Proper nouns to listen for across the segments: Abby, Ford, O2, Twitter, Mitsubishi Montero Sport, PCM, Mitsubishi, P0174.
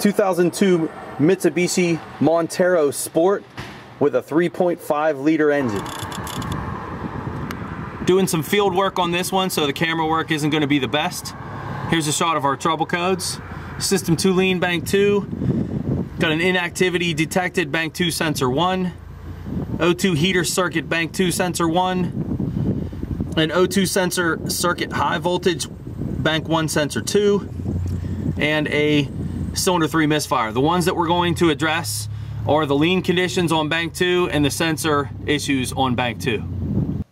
2002 Mitsubishi Montero Sport with a 3.5 liter engine. Doing some field work on this one, so the camera work isn't going to be the best. Here's a shot of our trouble codes. System 2 lean, bank 2. Got an inactivity detected, bank 2 sensor 1. O2 heater circuit, bank 2 sensor 1. An O2 sensor circuit high voltage, bank 1 sensor 2. And a cylinder 3 misfire. The ones that we're going to address are the lean conditions on bank 2 and the sensor issues on bank 2.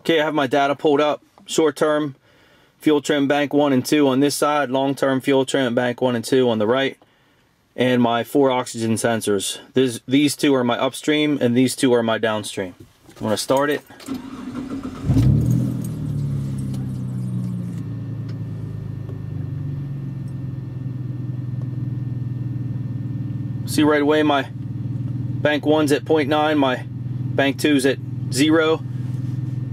Okay, I have my data pulled up. Short-term fuel trim bank 1 and 2 on this side, long-term fuel trim bank 1 and 2 on the right, and my 4 oxygen sensors. These two are my upstream and these two are my downstream. I'm going to start it. See right away my bank 1's at 0.9, my bank 2's at 0.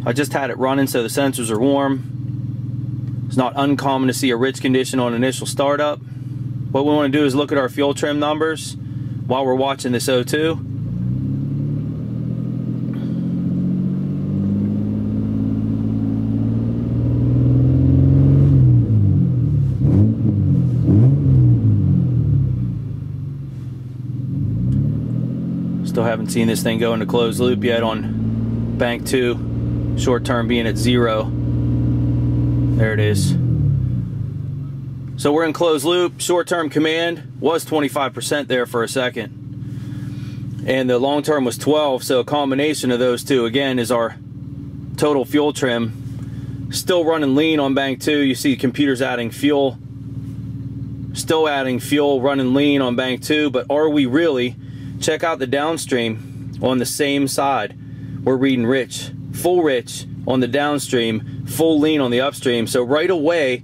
I just had it running, so the sensors are warm. It's not uncommon to see a rich condition on initial startup. What we want to do is look at our fuel trim numbers while we're watching this O2. Still haven't seen this thing go into closed loop yet on bank 2. Short term being at 0. There it is. So we're in closed loop. Short term command was 25% there for a second. And the long term was 12. So a combination of those two again is our total fuel trim. Still running lean on bank 2. You see computers adding fuel. Still adding fuel, running lean on bank 2. But are we really? Check out the downstream on the same side. We're reading rich. Full rich on the downstream, full lean on the upstream. So right away,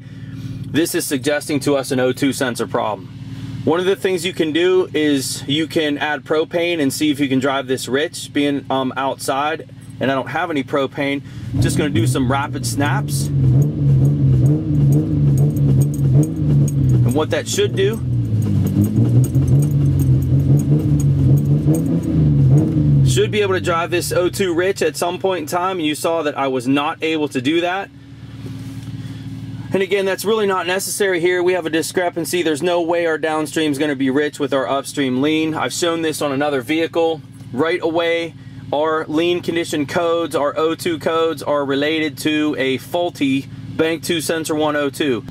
this is suggesting to us an O2 sensor problem. One of the things you can do is you can add propane and see if you can drive this rich. Being outside and I don't have any propane, I'm just gonna do some rapid snaps. And what that should do should be able to drive this O2 rich at some point in time, and you saw that I was not able to do that. And again, that's really not necessary here. We have a discrepancy. There's no way our downstream is going to be rich with our upstream lean. I've shown this on another vehicle. Right away, our lean condition codes, our O2 codes, are related to a faulty bank 2 sensor 1 O2.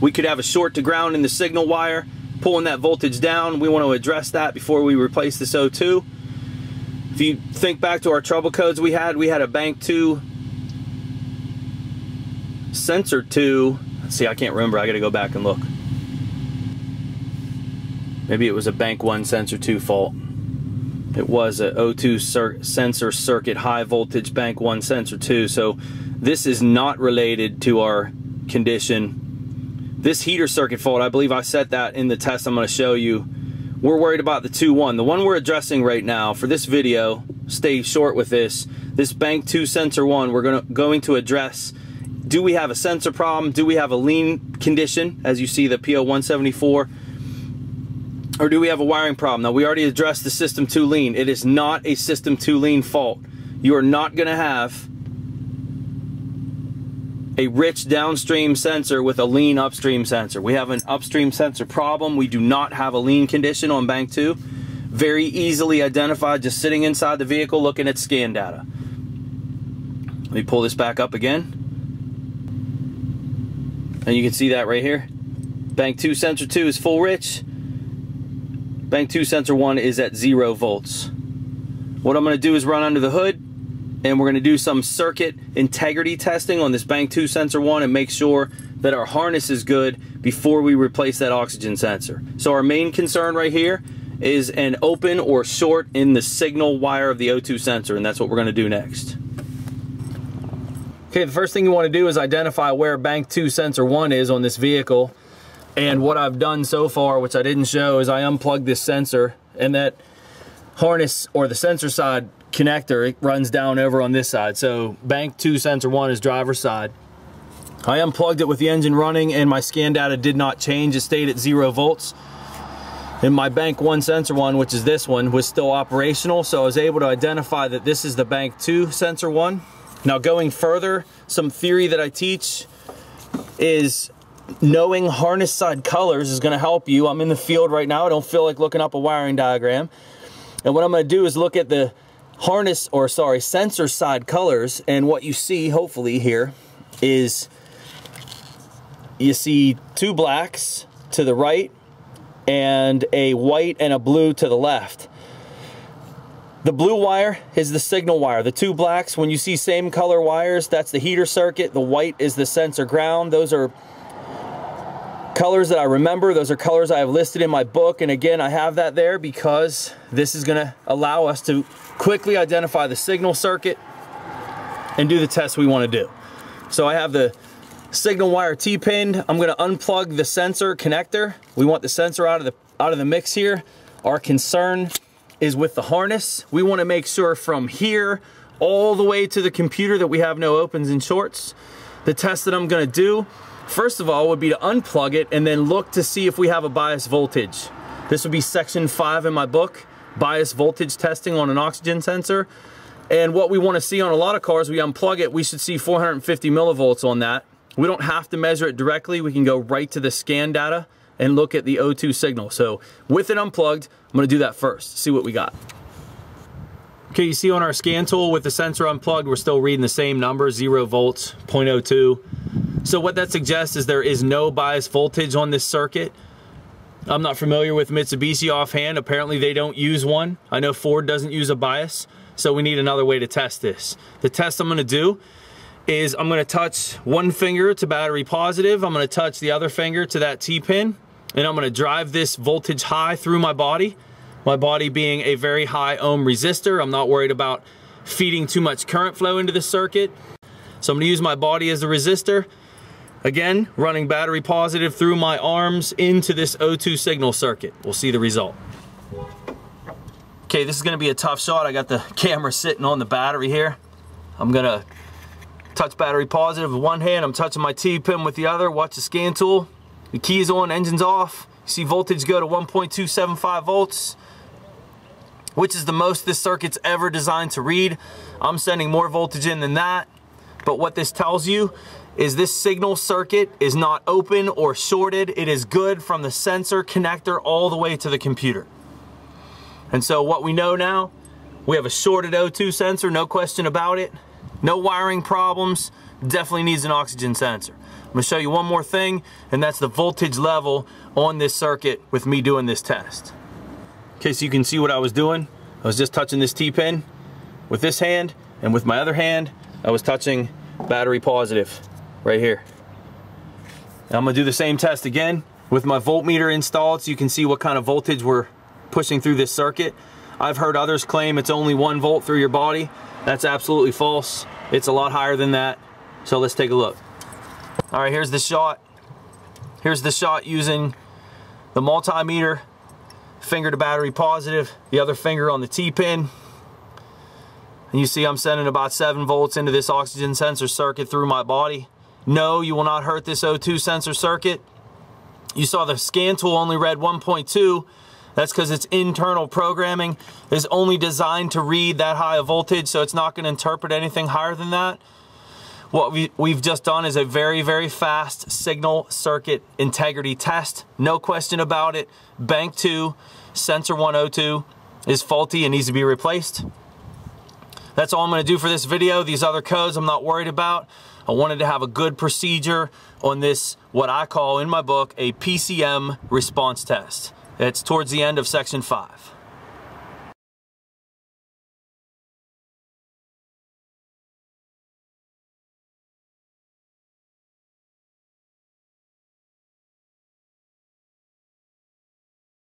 We could have a short to ground in the signal wire, pulling that voltage down. We want to address that before we replace this O2. If you think back to our trouble codes we had a bank 2 sensor 2. See, I can't remember. I got to go back and look. Maybe it was a bank 1 sensor 2 fault. It was a O2 sensor circuit high voltage bank 1 sensor 2. So this is not related to our condition. This heater circuit fault, I believe I set that in the test I'm going to show you. We're worried about the 2-1. The one we're addressing right now for this video, stay short with this, this bank 2 sensor 1, we're going to address, do we have a sensor problem? Do we have a lean condition, as you see the P0174? Or do we have a wiring problem? Now, we already addressed the system 2 lean. It is not a system 2 lean fault. You are not going to have a rich downstream sensor with a lean upstream sensor. We have an upstream sensor problem. We do not have a lean condition on bank 2. Very easily identified just sitting inside the vehicle looking at scan data. Let me pull this back up again. And you can see that right here. Bank 2 sensor 2 is full rich. Bank 2 sensor 1 is at 0 volts. What I'm going to do is run under the hood, and we're going to do some circuit integrity testing on this bank 2 sensor 1 and make sure that our harness is good before we replace that oxygen sensor. So our main concern right here is an open or short in the signal wire of the O2 sensor, and that's what we're going to do next. Okay, the first thing you want to do is identify where bank 2 sensor 1 is on this vehicle. And what I've done so far, which I didn't show, is I unplugged this sensor, and that harness or the sensor side connector, it runs down over on this side. So bank 2 sensor 1 is driver's side. I unplugged it with the engine running and my scan data did not change. It stayed at 0 volts. And my Bank 1 sensor one, which is this one, was still operational, so I was able to identify that this is the Bank 2 sensor one. Now going further, some theory that I teach is knowing harness side colors is going to help you. I'm in the field right now, I don't feel like looking up a wiring diagram. And what I'm going to do is look at the harness, or sorry, sensor side colors, and what you see hopefully here is you see two blacks to the right and a white and a blue to the left. The blue wire is the signal wire. The two blacks, when you see same color wires, that's the heater circuit. The white is the sensor ground. Those are colors that I remember. Those are colors I have listed in my book. And again, I have that there because this is going to allow us to quickly identify the signal circuit and do the test we want to do. So I have the signal wire T-pinned. I'm going to unplug the sensor connector. We want the sensor out of the mix here. Our concern is with the harness. We want to make sure from here all the way to the computer that we have no opens and shorts. The test that I'm going to do, first of all, would be to unplug it and then look to see if we have a bias voltage. This would be section 5 in my book, bias voltage testing on an oxygen sensor. And what we want to see on a lot of cars, we unplug it, we should see 450 millivolts on that. We don't have to measure it directly. We can go right to the scan data and look at the O2 signal. So with it unplugged, I'm gonna do that first, see what we got. Okay, you see on our scan tool with the sensor unplugged, we're still reading the same number, 0 volts, 0.02. So what that suggests is there is no bias voltage on this circuit. I'm not familiar with Mitsubishi offhand. Apparently they don't use one. I know Ford doesn't use a bias, so we need another way to test this. The test I'm gonna do is I'm gonna touch one finger to battery positive, I'm gonna touch the other finger to that T-pin, and I'm gonna drive this voltage high through my body being a very high ohm resistor. I'm not worried about feeding too much current flow into the circuit. So I'm gonna use my body as the resistor. Again, running battery positive through my arms into this O2 signal circuit. We'll see the result. Okay, this is gonna be a tough shot. I got the camera sitting on the battery here. I'm gonna touch battery positive with one hand, I'm touching my T-pin with the other, watch the scan tool. The key is on, engine's off. You see voltage go to 1.275 volts, which is the most this circuit's ever designed to read. I'm sending more voltage in than that, but what this tells you is this signal circuit is not open or shorted. It is good from the sensor connector all the way to the computer. And so what we know now, we have a shorted O2 sensor, no question about it. No wiring problems, definitely needs an oxygen sensor. I'm gonna show you one more thing, and that's the voltage level on this circuit with me doing this test. Okay, so you can see what I was doing. I was just touching this T-pin with this hand, and with my other hand, I was touching battery positive right here. Now I'm gonna do the same test again with my voltmeter installed so you can see what kind of voltage we're pushing through this circuit. I've heard others claim it's only 1 volt through your body. That's absolutely false. It's a lot higher than that. So let's take a look. All right, here's the shot. Here's the shot using the multimeter, finger to battery positive, the other finger on the T-pin. And you see I'm sending about 7 volts into this oxygen sensor circuit through my body. No, you will not hurt this O2 sensor circuit. You saw the scan tool only read 1.2. That's because its internal programming is only designed to read that high a voltage, so it's not going to interpret anything higher than that. What we've just done is a very, very fast signal circuit integrity test. No question about it. Bank 2, sensor 102 is faulty and needs to be replaced. That's all I'm going to do for this video. These other codes I'm not worried about. I wanted to have a good procedure on this, what I call in my book, a PCM response test. It's towards the end of section 5.